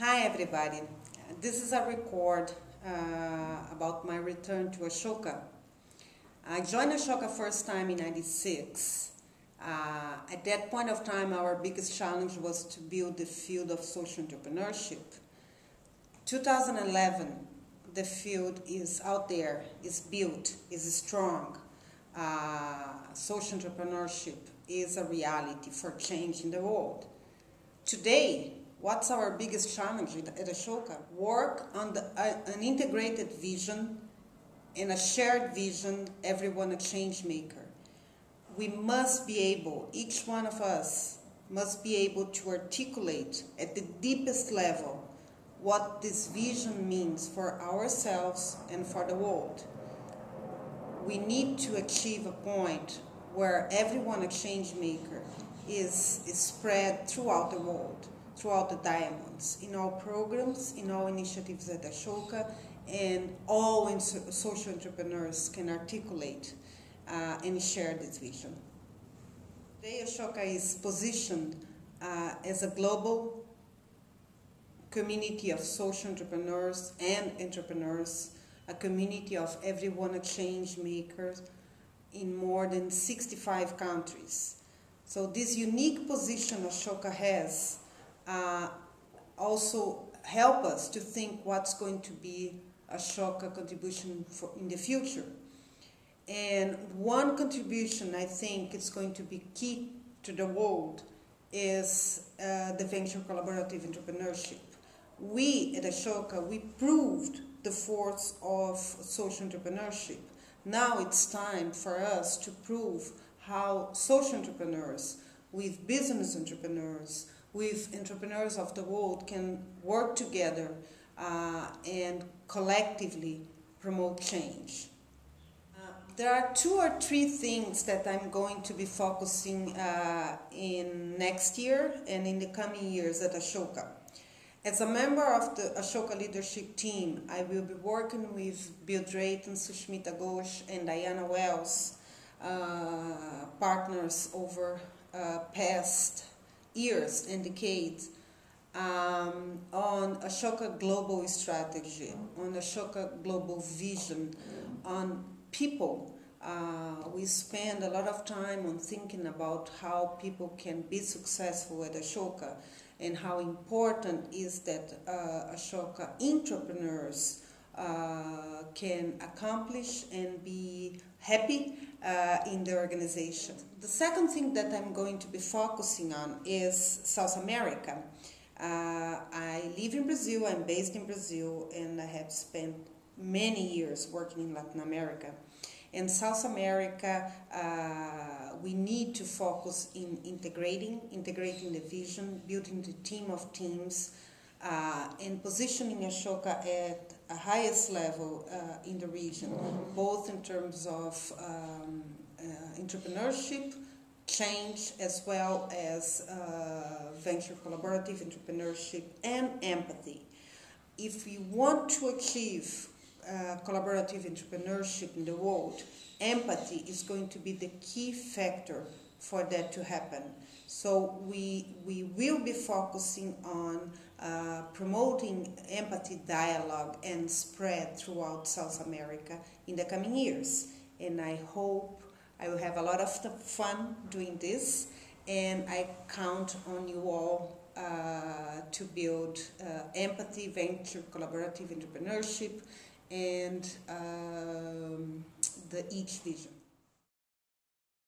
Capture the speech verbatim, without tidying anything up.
Hi everybody, this is a record uh, about my return to Ashoka. I joined Ashoka first time in ninety-six. Uh, at that point of time, our biggest challenge was to build the field of social entrepreneurship. two thousand eleven, the field is out there, is built, is strong. Uh, social entrepreneurship is a reality for change in the world. Today, what's our biggest challenge at Ashoka? Work on the, uh, an integrated vision and a shared vision, everyone a changemaker. We must be able, each one of us, must be able to articulate at the deepest level what this vision means for ourselves and for the world. We need to achieve a point where everyone a changemaker is, is spread throughout the world, throughout the diamonds, in all programs, in all initiatives at Ashoka, and all in so social entrepreneurs can articulate uh, and share this vision. Today, Ashoka is positioned uh, as a global community of social entrepreneurs and entrepreneurs, a community of everyone a change makers in more than sixty-five countries. So this unique position Ashoka has Uh, also help us to think what's going to be Ashoka contribution for in the future. And one contribution I think is going to be key to the world is uh, the venture collaborative entrepreneurship. We at Ashoka, we proved the force of social entrepreneurship. Now it's time for us to prove how social entrepreneurs with business entrepreneurs, with entrepreneurs of the world can work together uh, and collectively promote change. Uh, there are two or three things that I'm going to be focusing uh, in next year and in the coming years at Ashoka. As a member of the Ashoka leadership team, I will be working with Bill Drayton, Sushmita Ghosh, and Diana Wells, uh, partners over uh, past years and decades um, on Ashoka global strategy, on Ashoka global vision, on people. Uh, we spend a lot of time on thinking about how people can be successful at Ashoka and how important is that uh, Ashoka entrepreneurs uh, can accomplish and be happy uh, in the organization. The second thing that I'm going to be focusing on is South America. Uh, I live in Brazil, I'm based in Brazil, and I have spent many years working in Latin America. In South America, uh, we need to focus in integrating, integrating the vision, building the team of teams, Uh, and positioning Ashoka at the highest level uh, in the region, both in terms of um, uh, entrepreneurship, change, as well as uh, venture collaborative entrepreneurship and empathy. If we want to achieve uh, collaborative entrepreneurship in the world, empathy is going to be the key factor for that to happen. So we, we will be focusing on uh, promoting empathy dialogue and spread throughout South America in the coming years. And I hope I will have a lot of fun doing this, and I count on you all uh, to build uh, empathy, venture, collaborative entrepreneurship, and um, the each vision.